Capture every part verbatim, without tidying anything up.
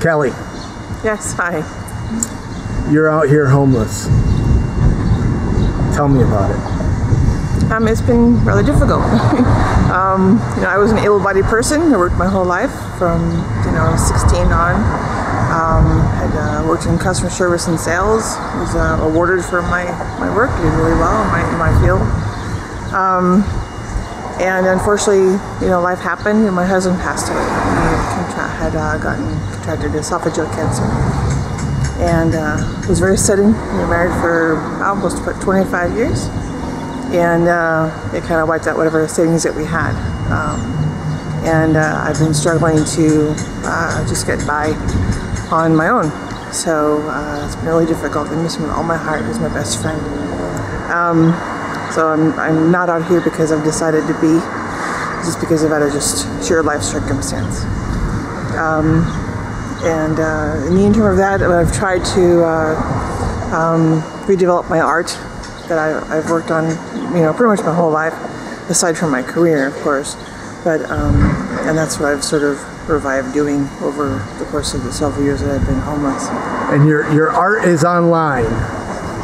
Kelly. Yes, hi. You're out here homeless. Tell me about it. Um, it's been rather difficult. um, you know, I was an able-bodied person. I worked my whole life from, you know, sixteen on. Um, I uh, worked in customer service and sales. I was uh, awarded for my, my work. I did really well in my, in my field. Um, and unfortunately, you know, life happened and my husband passed away. He had uh, gotten contracted esophageal cancer. And uh, it was very sudden. We were married for almost twenty-five years, and uh, it kind of wiped out whatever savings that we had. Um, and uh, I've been struggling to uh, just get by on my own. So uh, it's been really difficult. I miss him with all my heart. He's my best friend. Um, so I'm, I'm not out here because I've decided to be, just because of out of just sheer life circumstance. Um, And uh, in the interim of that, I've tried to uh, um, redevelop my art that I, I've worked on, you know, pretty much my whole life, aside from my career, of course. But um, and that's what I've sort of revived doing over the course of the several years that I've been homeless. And your your art is online.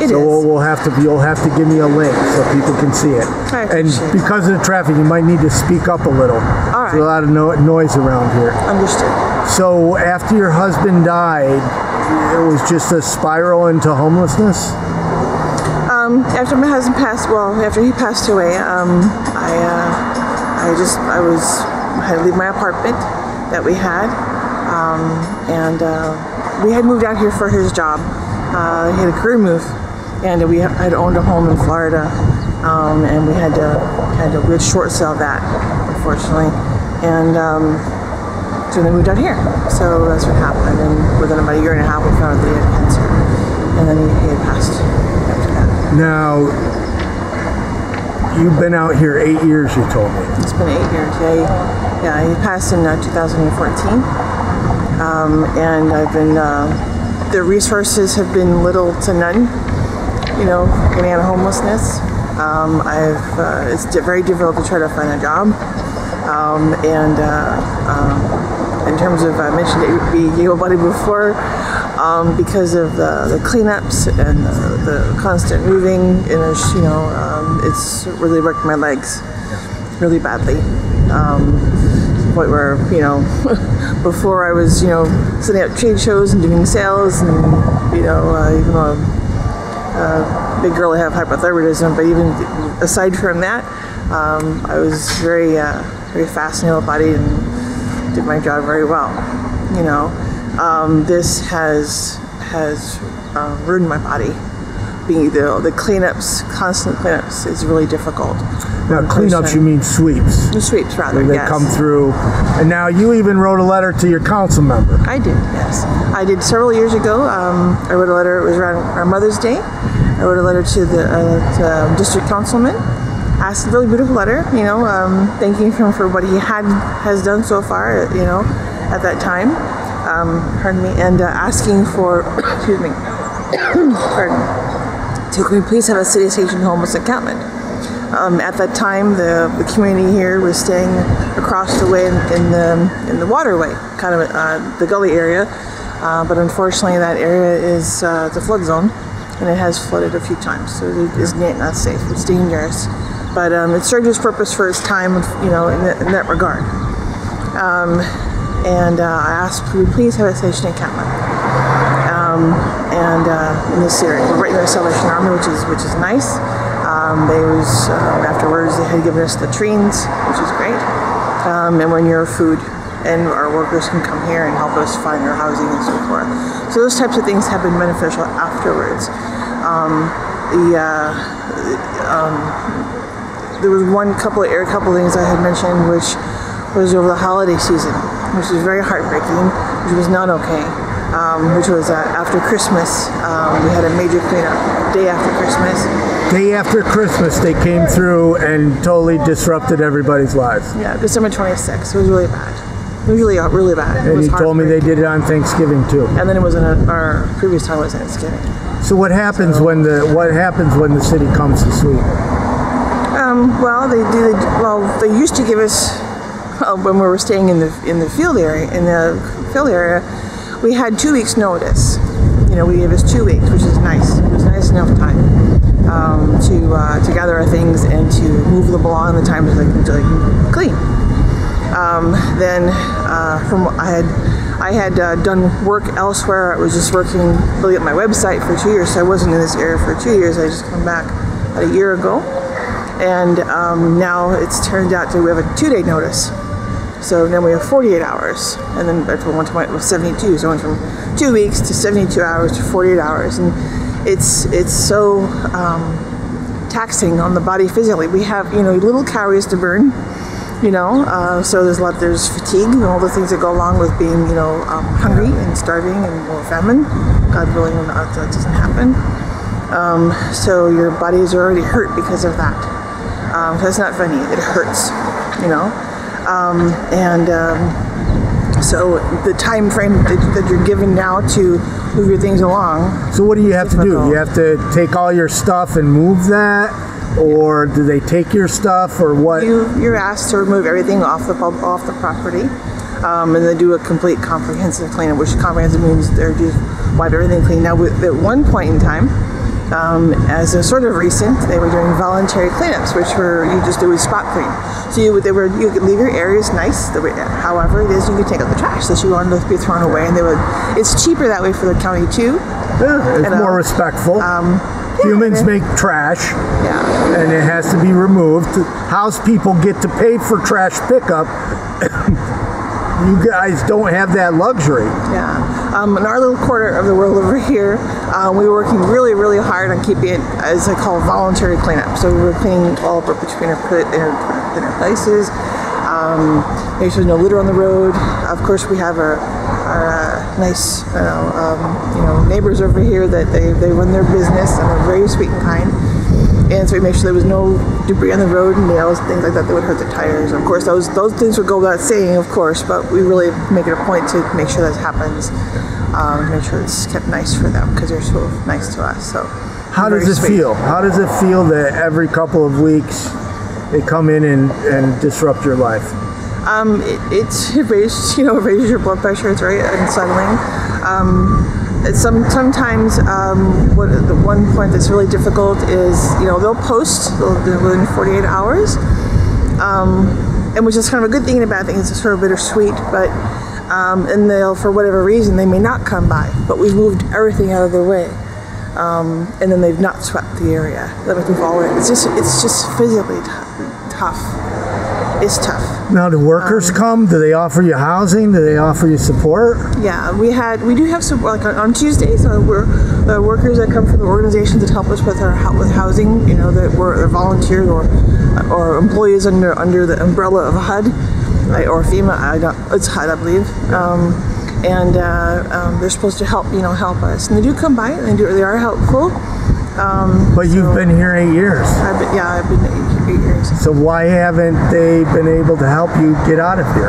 It so is. We'll, we'll have to you'll have to give me a link so people can see it. I and because that. of the traffic, you might need to speak up a little. All right. There's a lot of no noise around here. Understood. So after your husband died, it was just a spiral into homelessness? Um, after my husband passed, well, after he passed away, um, I, uh, I just, I was, I had to leave my apartment that we had, um, and uh, we had moved out here for his job. Uh, he had a career move, and we had owned a home in Florida, um, and we had to, had to, we had short sell that, unfortunately, and, um, so they moved out here. So that's what happened. And within about a year and a half, we found out that he had cancer. And then he had passed after that. Now, you've been out here eight years, you told me. It's been eight years. Yeah, yeah he passed in uh, two thousand fourteen. Um, and I've been, uh, the resources have been little to none, you know, getting out of homelessness. Um, I've, uh, it's very difficult to try to find a job. Um, and, uh, um, in terms of, I mentioned the able-bodied before, um, because of the, the cleanups and the, the constant moving, and you know, um, it's really worked my legs really badly. Um, to the point where, you know, before I was, you know, setting up trade shows and doing sales, and you know, uh, even though I'm a big girl, I have hypothyroidism, but even aside from that, um, I was very, uh, very fast and able-bodied and did my job very well, you know. Um, this has has uh, ruined my body. Being the the cleanups, constant cleanups, is really difficult. Now, cleanups, you mean sweeps? The sweeps, rather. They yes. come through, and now you even wrote a letter to your council member. I did, yes. I did several years ago. Um, I wrote a letter. It was around our Mother's Day. I wrote a letter to the uh, to, um, district councilman. Asked a really beautiful letter, you know, um, thanking him for what he had has done so far, you know, at that time. Um, pardon me, and uh, asking for, excuse me, pardon, to can we please have a city station homeless encampment? Um, at that time, the, the community here was staying across the way in, in the in the waterway, kind of uh, the gully area, uh, but unfortunately, that area is uh, the flood zone, and it has flooded a few times, so it is not safe. It's dangerous. But um, it served its purpose for its time, you know, in, the, in that regard. Um, and uh, I asked, could we please have a station encampment? Um, and uh, in this area, right near the Salvation Army, which is which is nice. Um, they was uh, afterwards they had given us the latrines, which is great. Um, and we're near food, and our workers can come here and help us find our housing and so forth. So those types of things have been beneficial afterwards. Um, the uh, um, There was one couple of air couple things I had mentioned, which was over the holiday season, which was very heartbreaking, which was not okay, um, which was uh, after Christmas. Um, we had a major cleanup day after Christmas. Day after Christmas, they came through and totally disrupted everybody's lives. Yeah, December twenty-sixth. It was really bad. It was really, really bad. It and you told me they did it on Thanksgiving, too. And then it was in a, our previous time was Thanksgiving. So what happens, so, when the, what happens when the city comes to sweep? Um, well, they do. They, well, they used to give us uh, when we were staying in the in the field area. In the field area, we had two weeks notice. You know, we gave us two weeks, which is nice. It was nice enough time um, to uh, to gather our things and to move them along the time to like, to like clean. Um, then uh, from I had. I had uh, done work elsewhere. I was just working really at my website for two years, so I wasn't in this area for two years. I just come back about a year ago, and um, now it's turned out to we have a two-day notice. So then we have forty-eight hours, and then that's one time it was seventy-two. So I went from two weeks to seventy-two hours to forty-eight hours, and it's it's so um, taxing on the body physically. We have you know little calories to burn. You know, uh, so there's a lot, there's fatigue and all the things that go along with being, you know, um, hungry and starving and well, famine. God willing, that doesn't happen. Um, so your body's already hurt because of that. Um, that's not funny, it hurts, you know. Um, and um, so the time frame that, that you're given now to move your things along. So what do you have to do? You have to take all your stuff and move that? Or do they take your stuff, or what? You, you're asked to remove everything off the off the property, um, and they do a complete comprehensive cleanup, which comprehensive means they're just wipe everything clean. Now, with, at one point in time, um, as a sort of recent, they were doing voluntary cleanups, which were you just do a spot clean. So you they were you could leave your areas nice, the way, however it is. You could take out the trash that you wanted to be thrown away, and they would. It's cheaper that way for the county too. Yeah, it's and, more uh, respectful. Um, Humans make trash, yeah. and it has to be removed. House people get to pay for trash pickup. You guys don't have that luxury. Yeah. Um, in our little corner of the world over here, um, we were working really, really hard on keeping it, as I call, voluntary cleanup. So we were cleaning all of our, between our, our, our places, um, make sure there's no litter on the road. Of course, we have our... our uh, nice you know, um, you know, neighbors over here that they, they run their business and are very sweet and kind. And so we make sure there was no debris on the road and nails, things like that that would hurt the tires. Of course, those those things would go without saying, of course, but we really make it a point to make sure that happens. Um, make sure it's kept nice for them because they're so nice to us. So how does it feel? How does it feel that every couple of weeks they come in and, and disrupt your life? Um, it, it, it raises, you know, raises your blood pressure. It's very unsettling. Um, it's some, sometimes um, what, the one point that's really difficult is, you know, they'll post they'll, they'll within forty-eight hours, um, and which is kind of a good thing and a bad thing. It's sort of bittersweet, but um, and they'll, for whatever reason, they may not come by, but we've moved everything out of their way, um, and then they've not swept the area. We've all in. It's just, it's just physically t- tough. It's tough. Now, do workers um, come? Do they offer you housing? Do they offer you support? Yeah, we had, we do have support. Like on, on Tuesdays, uh, we're the workers that come from the organizations that help us with our with housing. You know, that we're they're volunteers or or employees under under the umbrella of H U D right. or FEMA. I don't, it's H U D, I believe. Um, and uh, um, they're supposed to help. You know, help us, and they do come by. And they do. They are helpful. Um, but you've so, been here eight years. I've been, yeah, I've been eight, eight years. So why haven't they been able to help you get out of here?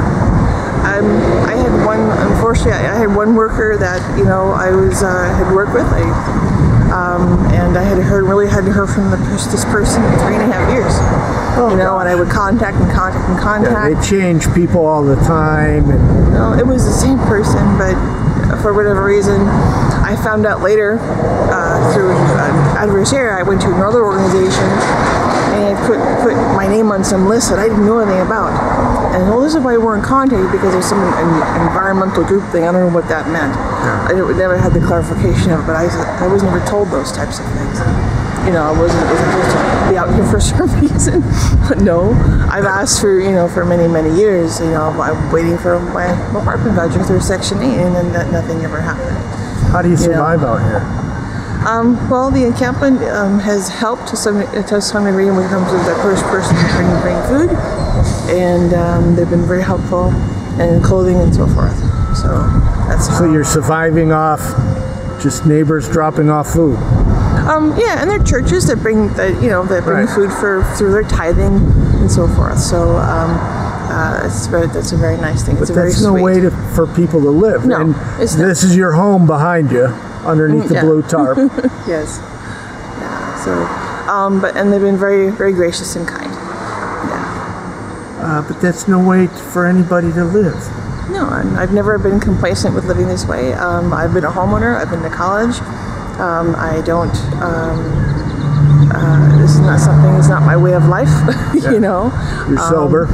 Um, I had one, unfortunately, I, I had one worker that, you know, I was, uh, had worked with, I, um, and I had heard, really hadn't heard from the, this person in three and a half years. Oh, you know, gosh. And I would contact and contact and contact. Yeah, they change people all the time. And... No, it was the same person, but for whatever reason, I found out later uh, through an adversary. I went to another organization and put put my name on some list that I didn't know anything about. And well, this is why we weren't contacted because of some an environmental group thing. I don't know what that meant. Yeah. I never had the clarification of it, but I, I was never told those types of things. You know, I wasn't, wasn't supposed to be out here for some reason. No, I've asked for, you know, for many, many years. You know, I'm waiting for my apartment voucher through Section eight, and then nothing ever happened. How do you survive yeah. out here? Um, well, the encampment um, has helped to some to some degree when it comes to the first person to bring, bring food, and um, they've been very helpful, and clothing and so forth. So that's how. So you're surviving off just neighbors dropping off food. Um, yeah, and there are churches that bring that you know that bring right. food for through their tithing and so forth. So. Um, Uh, it's very, that's a very nice thing. It's but a that's very no sweet. way to, for people to live. No, and it's this not. is your home behind you, underneath mm, yeah. the blue tarp. Yes. Yeah. So, um, but and they've been very, very gracious and kind. Yeah. Uh, but that's no way for anybody to live. No, I've never been complacent with living this way. Um, I've been a homeowner, I've been to college. Um, I don't, um, uh, this is not something, it's not my way of life, yeah. You know. You're um, sober.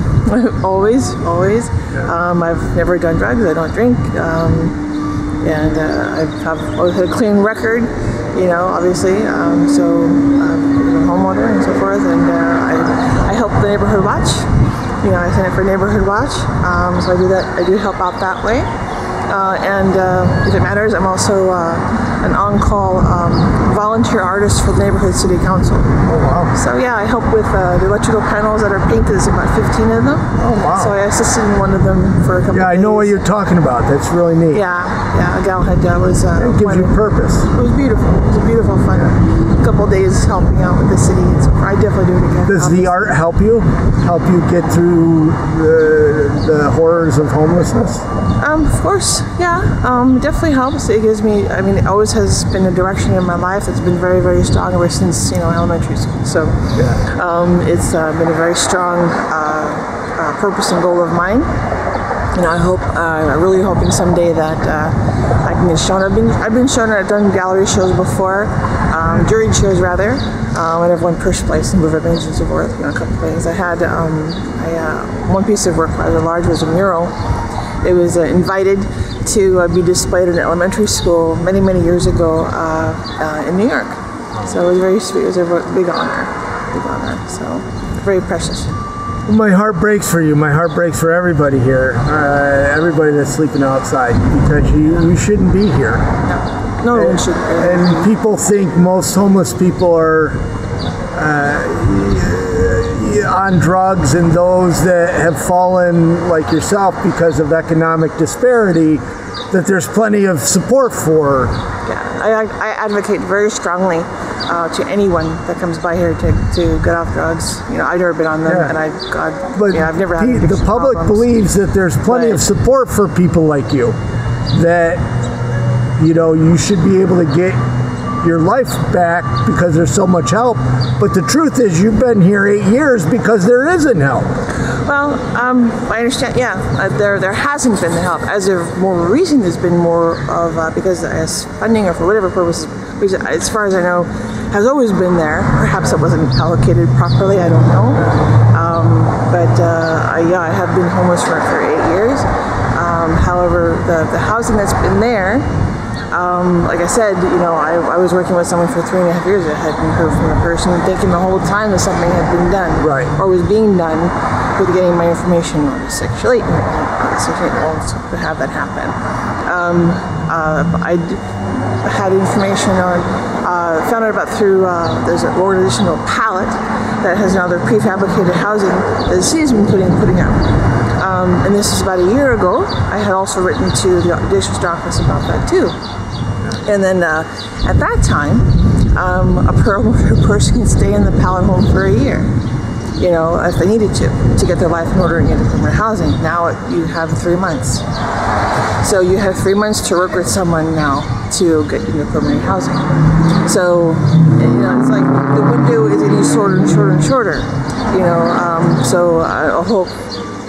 Always, always. Yeah. Um, I've never done drugs, I don't drink. Um, and uh, I've always had a clean record, you know, obviously. Um, so I'm a homeowner and so forth, and uh, I, I help the neighborhood watch. You know, I sign up for neighborhood watch, um, so I do that. I do help out that way, uh, and uh, if it matters, I'm also uh, an on-call um, volunteer artist for the neighborhood city council. Oh wow! So yeah, I help with uh, the electrical panels that are painted. There's about fifteen of them. Oh wow! So I assisted in one of them for a couple. Yeah, of days. I know what you're talking about. That's really neat. Yeah, yeah. A gal had uh, was. Uh, it gives you purpose. It was beautiful. It was a beautiful, fun yeah. couple days helping out with the city. So I definitely do it again. Does obviously. The art help you? Help you get through? The, the horrors of homelessness? Um, of course, yeah. Um, it definitely helps. It gives me, I mean, it always has been a direction in my life that's been very, very strong ever since, you know, elementary school. So yeah. um, it's uh, been a very strong uh, uh, purpose and goal of mine. And I hope, uh, I'm really hoping someday that uh, I can get shown. I've been, I've been shown, I've done gallery shows before, um, jury shows rather. Um, and I've won first place in Riverbanks and so forth, you know, a couple things. I had um, I, uh, one piece of work, rather large, was a mural. It was uh, invited to uh, be displayed in an elementary school many, many years ago uh, uh, in New York. So it was very sweet. It was a big honor, big honor. So very precious. Well, my heart breaks for you. My heart breaks for everybody here, uh, everybody that's sleeping outside, because you, you shouldn't be here. No. No, and, and people think most homeless people are uh, on drugs, and those that have fallen, like yourself, because of economic disparity, that there's plenty of support for. Yeah, I, I advocate very strongly uh, to anyone that comes by here to, to get off drugs. You know, I've never been on them, yeah. and I've, I've, but yeah, I've never had the public problems. Believes that there's plenty but, of support for people like you, that you know, you should be able to get your life back because there's so much help. But the truth is, you've been here eight years because there isn't help. Well, um, I understand, yeah, uh, there there hasn't been the help. As of more recent, there's been more of, uh, because as funding or for whatever purposes, which as far as I know, has always been there. Perhaps it wasn't allocated properly, I don't know. Um, but uh, I, yeah, I have been homeless for, for eight years. Um, however, the, the housing that's been there, Um, like I said, you know, I, I was working with someone for three and a half years that hadn't heard from the person, thinking the whole time that something had been done, right, or was being done, with getting my information on the Section eight, to have that happen. Um, uh, I had information on, uh, found out about through, uh, there's a Lord Additional pallet that has now their prefabricated housing that the city's been putting, putting up. Um, and this is about a year ago. I had also written to the district office about that too. And then uh, at that time, um, a person can stay in the pallet home for a year, you know, if they needed to, to get their life in order and get permanent housing. Now it, you have three months. So you have three months to work with someone now to get into permanent housing. So, you know, it's like the window is getting shorter and shorter and shorter, you know, um, so I hope.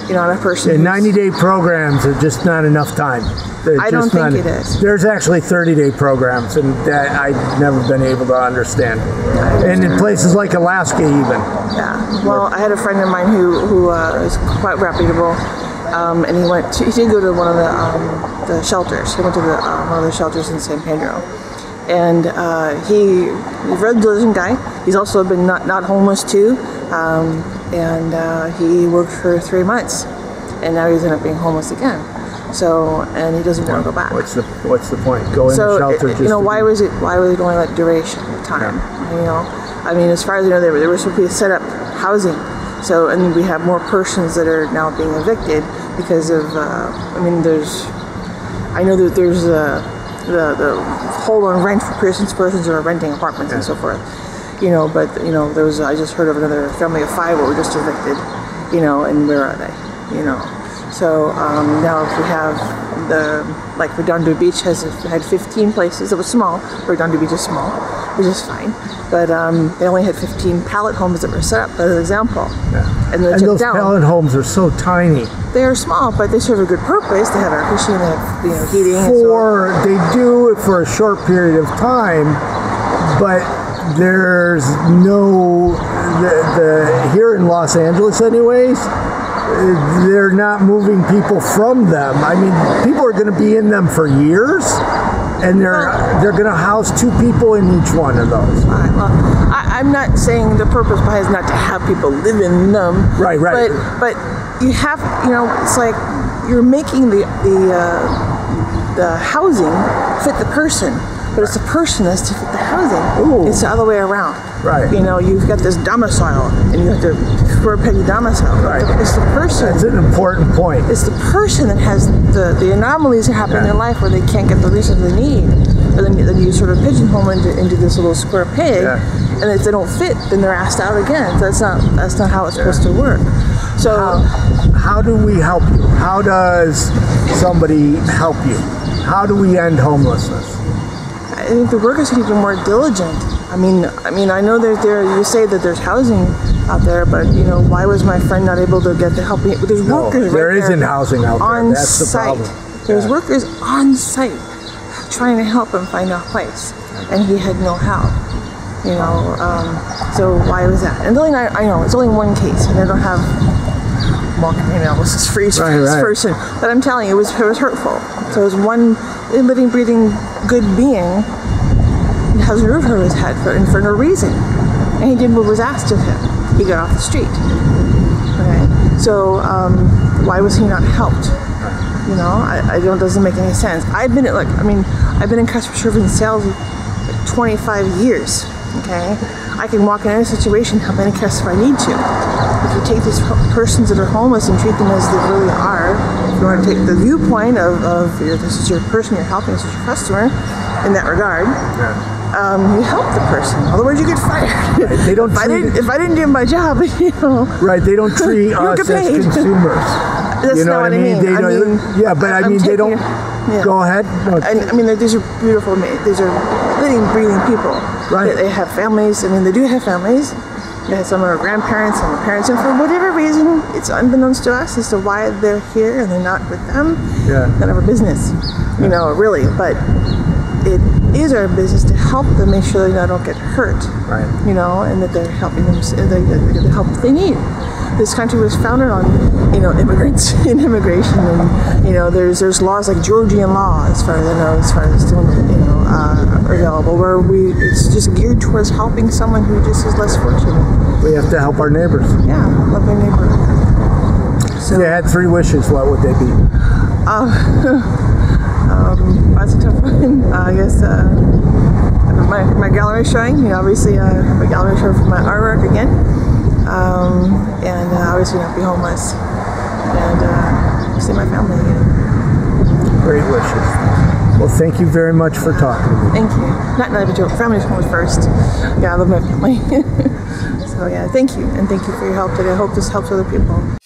You know, that person. Yeah, ninety day programs are just not enough time. They're I don't think not, it is. There's actually thirty day programs, and that I've never been able to understand. Yeah, and in places like Alaska, even. Yeah. Well, I had a friend of mine who who uh, is quite reputable, um, and he went. To, he did go to one of the um, the shelters. He went to the, uh, one of the shelters in San Pedro, and uh, he, he's a very diligent guy. He's also been not not homeless too. Um, and uh, he worked for three months, and now he's ended up being homeless again. So, and he doesn't want to go back. What's the What's the point? Go in so the shelter. It, just you know, why was it? Why was it only that duration of time? Yeah. You know, I mean, as far as I know, they were, they were supposed to be set up housing. So, and we have more persons that are now being evicted because of. Uh, I mean, there's. I know that there's uh, the the hold on rent for persons persons who are renting apartments yeah. and so forth. You know, but, you know, there was, I just heard of another family of five who were just evicted, you know, and where are they, you know. So um, now if we have and the, like Redondo Beach has had fifteen places. It was small. Redondo Beach is small, which is fine. But um, they only had fifteen pallet homes that were set up as an example. Yeah. And, and those down. pallet homes are so tiny. They're small, but they serve a good purpose. They have air conditioning, they have you know, heating. For, and so they do it for a short period of time, but there's no, the, the here in Los Angeles anyways, they're not moving people from them. I mean, people are going to be in them for years, and they're uh, they're going to house two people in each one of those. Right, well, I, I'm not saying the purpose behind it is not to have people live in them. Right, right. But but you have you know it's like you're making the the uh, the housing fit the person. But it's the person that's to fit the housing. Ooh. It's the other way around. Right. You know, you've got this domicile, and you have to for a petty domicile. Right. It's the person. That's an important point. It's the person that has the, the anomalies that happen yeah. in their life where they can't get the resources they need. But then, then you sort of pigeonhole into into this little square peg, yeah. and if they don't fit, then they're asked out again. So that's not that's not how it's yeah. supposed to work. So, how, how do we help you? How does somebody help you? How do we end homelessness? I think the workers need to be more diligent. I mean, I mean, I know that there. You say that there's housing out there, but you know, why was my friend not able to get the help? There's no, workers. There right isn't there housing out there. On That's the site. problem. There's yeah. workers on site trying to help him find a place, and he had no help. You know, um, so why was that? And only I, I know it's only one case, and I don't have more analysis for each right, right. person. But I'm telling you, it was it was hurtful. So it was one living, breathing, good being has a roof over his head for, and for no reason. And he did what was asked of him. He got off the street. Okay. So um, why was he not helped? You know, I, I don't, doesn't make any sense. I've been at, like, I mean, I've been in customer service and sales for twenty-five years, okay? I can walk in any situation, help any customer if I need to. If you take these persons that are homeless and treat them as they really are, if you want to take the viewpoint of, of your, this is your person you're helping, this is your customer, in that regard, yeah. um, you help the person. Otherwise, you get fired. Right. They don't. If, I didn't, if I didn't do my job, you know. Right. They don't treat us as paid. consumers. That's you know not what I mean. They I mean, yeah, but I, I mean, taking, they don't. Yeah. Go ahead. No. I, I mean, these are beautiful. These are living, breathing people. Right. They, they have families. I mean, they do have families. Yeah, some are grandparents, some are parents, and for whatever reason, it's unbeknownst to us as to why they're here and they're not with them. Yeah. None of our business. You yeah. know, really, but. It is our business to help them make sure they don't get hurt, right. you know, and that they're helping them, they get the help they need. This country was founded on, you know, immigrants and immigration, and you know, there's there's laws like Georgian law, as far as I know, as far as you know, uh, available, where we it's just geared towards helping someone who just is less fortunate. We have to help our neighbors. Yeah, love our neighbor. So, if you had three wishes, what would they be? Uh, Um, that's a tough one. Uh, I guess uh, my, my gallery showing, you know, obviously uh, my gallery show for my artwork again, um, and uh, obviously not be homeless, and uh, see my family again. Great wishes. Well, thank you very much for talking to me. Thank you. Not in a joke. Family's home first. Yeah, I love my family. So yeah, thank you, and thank you for your help today. I hope this helps other people.